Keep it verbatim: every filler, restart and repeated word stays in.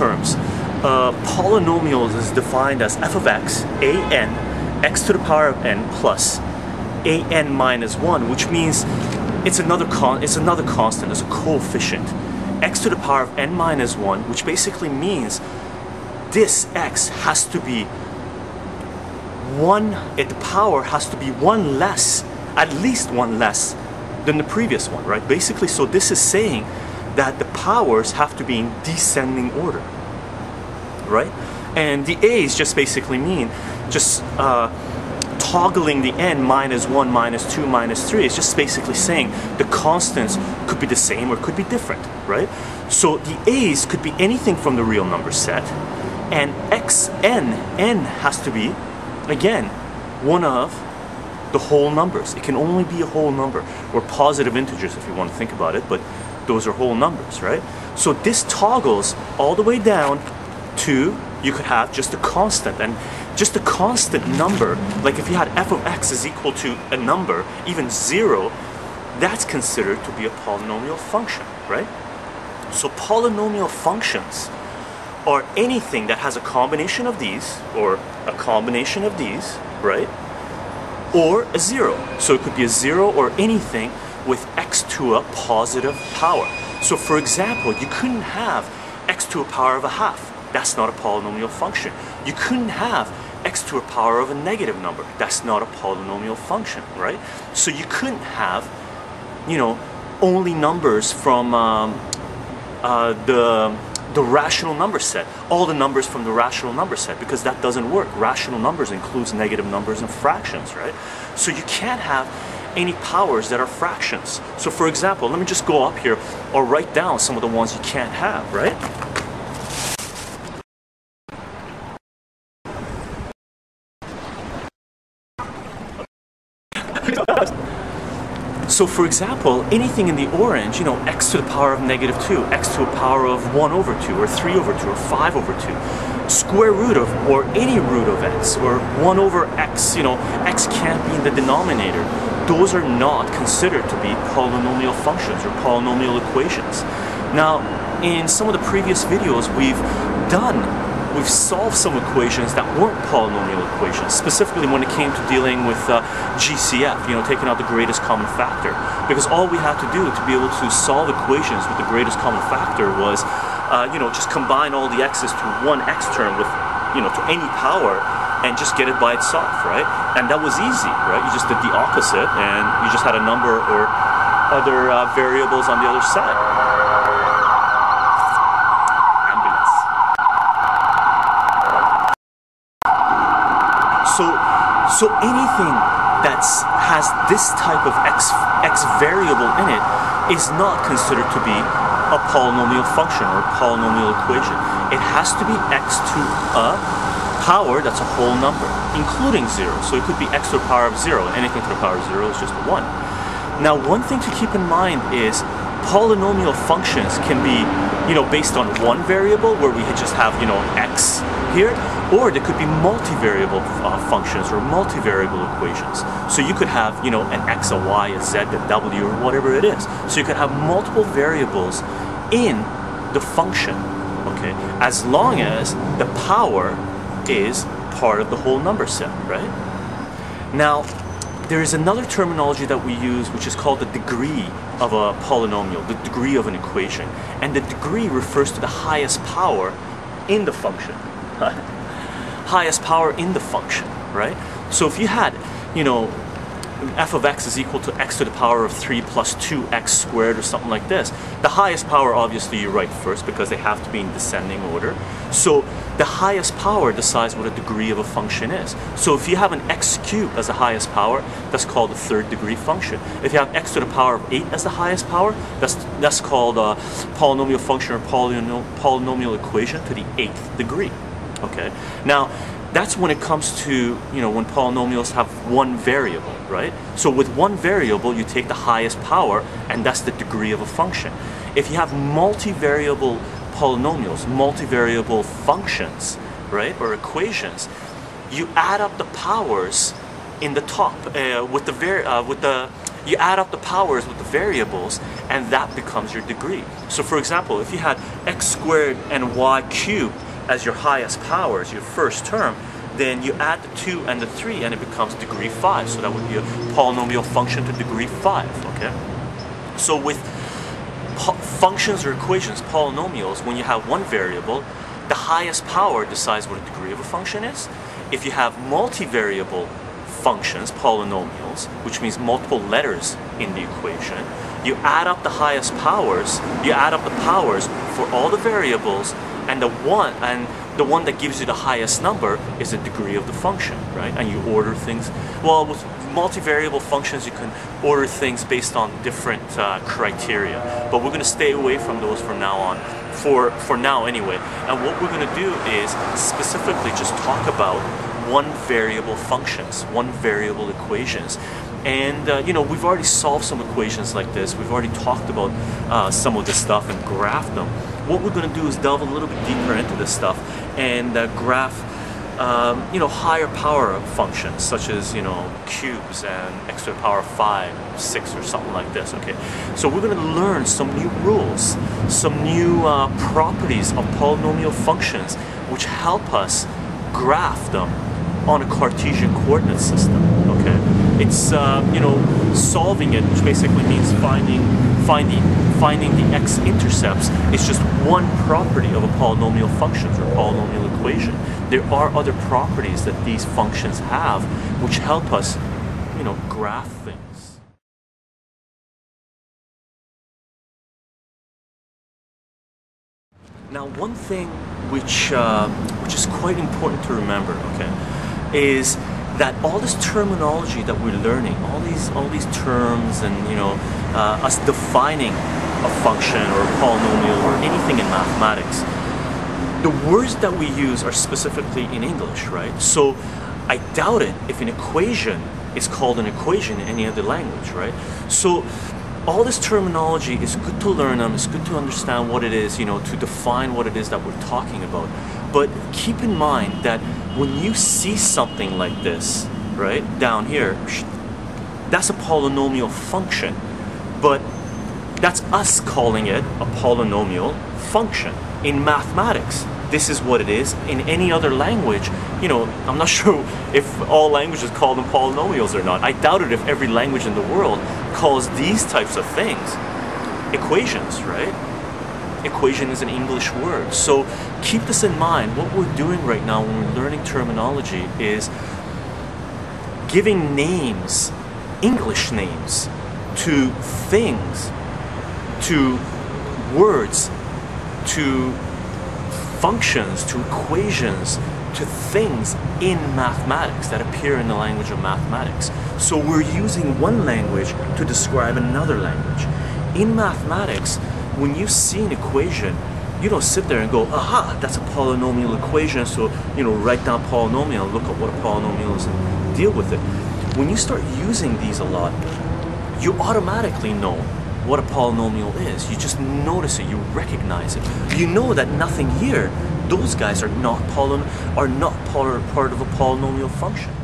terms. Uh, polynomials is defined as f of x, a n, x to the power of n plus a n minus one, which means it's another con it's another constant, it's a coefficient. X to the power of n minus one, which basically means this x has to be one, at the power has to be one less, at least one less than the previous one, right? Basically, so this is saying that the powers have to be in descending order, right? And the a's just basically mean just uh, toggling the n minus one, minus two, minus three. It's just basically saying the constants could be the same or could be different, right? So the a's could be anything from the real number set, and x n, n has to be, again, one of the whole numbers. It can only be a whole number, or positive integers if you want to think about it, but those are whole numbers, right? So this toggles all the way down to, you could have just a constant, and just a constant number, like if you had f of x is equal to a number, even zero, that's considered to be a polynomial function, right? So polynomial functions are anything that has a combination of these, or a combination of these, right? Or a zero. So it could be a zero or anything with x to a positive power. So for example, you couldn't have x to a power of a half. That's not a polynomial function. You couldn't have x to a power of a negative number. That's not a polynomial function, right? So you couldn't have, you know, only numbers from um, uh, the, the rational number set. All the numbers from the rational number set, because that doesn't work. Rational numbers includes negative numbers and fractions, right? So you can't have any powers that are fractions. So for example, let me just go up here or write down some of the ones you can't have, right? So for example, anything in the orange, you know, x to the power of negative two, x to a power of one over two, or three over two, or five over two, square root of, or any root of x, or one over x, you know, x can't be in the denominator. Those are not considered to be polynomial functions or polynomial equations. Now, in some of the previous videos we've done, we've solved some equations that weren't polynomial equations, specifically when it came to dealing with uh, G C F, you know, taking out the greatest common factor. Because all we had to do to be able to solve equations with the greatest common factor was, uh, you know, just combine all the x's to one x term with, you know, to any power, and just get it by itself, right? And that was easy, right? You just did the opposite, and you just had a number or other uh, variables on the other side. So, so anything that has this type of x, x variable in it is not considered to be a polynomial function or a polynomial equation. It has to be x to a power that's a whole number, including zero. So it could be x to the power of zero, and anything to the power of zero is just a one. Now, one thing to keep in mind is polynomial functions can be, you know, based on one variable where we just have, you know, x here, or there could be multivariable uh, functions or multivariable equations. So you could have, you know, an x, a y, a z, a w, or whatever it is. So you could have multiple variables in the function, okay, as long as the power is part of the whole number set, right? Now, there is another terminology that we use which is called the degree of a polynomial, the degree of an equation. And the degree refers to the highest power in the function. Highest power in the function, right? So if you had, you know, f of x is equal to x to the power of three plus two x squared or something like this, the highest power obviously you write first because they have to be in descending order. So the highest power decides what a degree of a function is. So if you have an x cubed as the highest power, that's called a third degree function. If you have x to the power of eight as the highest power, that's, that's called a polynomial function or polynomial, polynomial equation to the eighth degree. Okay, now that's when it comes to, you know, when polynomials have one variable, right? So with one variable you take the highest power, and that's the degree of a function. If you have multivariable polynomials, multivariable functions, right, or equations, you add up the powers in the top uh, with the var uh, with the You add up the powers with the variables and that becomes your degree. So for example, if you had x squared and y cubed as your highest powers, your first term, then you add the two and the three and it becomes degree five. So that would be a polynomial function to degree five, okay? So with functions or equations, polynomials, when you have one variable, the highest power decides what a degree of a function is. If you have multivariable functions, polynomials, which means multiple letters in the equation, you add up the highest powers, you add up the powers for all the variables, and the one and the one that gives you the highest number is the degree of the function, right? And you order things. Well, with multivariable functions, you can order things based on different uh, criteria, but we're going to stay away from those from now on, for for now anyway. And what we're going to do is specifically just talk about one variable functions, one variable equations. And uh, you know, we've already solved some equations like this, we've already talked about uh, some of this stuff and graphed them. What we're going to do is delve a little bit deeper into this stuff and uh, graph Um, you know, higher power functions such as, you know, cubes and x to the power five, six or something like this, okay? So we're going to learn some new rules, some new uh, properties of polynomial functions which help us graph them on a Cartesian coordinate system, okay? It's, uh, you know, solving it, which basically means finding, finding, finding the x-intercepts. It's just one property of a polynomial function or polynomial equation. There are other properties that these functions have which help us, you know, graph things. Now, one thing which, uh, which is quite important to remember, okay, is that all this terminology that we're learning, all these, all these terms and, you know, uh, us defining a function or a polynomial or anything in mathematics, the words that we use are specifically in English, right? So I doubt it if an equation is called an equation in any other language, right? So all this terminology is good to learn them, it's good to understand what it is, you know, to define what it is that we're talking about. But keep in mind that when you see something like this, right, down here, that's a polynomial function, but that's us calling it a polynomial function. In mathematics, this is what it is. In any other language, you know, I'm not sure if all languages call them polynomials or not. I doubt it if every language in the world calls these types of things equations, right? Equation is an English word. So keep this in mind. What we're doing right now when we're learning terminology is giving names, English names, to things, to words, to functions, to equations, to things in mathematics that appear in the language of mathematics. So we're using one language to describe another language. In mathematics, when you see an equation, you don't sit there and go, aha, that's a polynomial equation, so, you know, write down polynomial, look at what a polynomial is and deal with it. When you start using these a lot, you automatically know what a polynomial is. You just notice it, you recognize it. You know that nothing here, those guys are not poly- are not part of a polynomial function.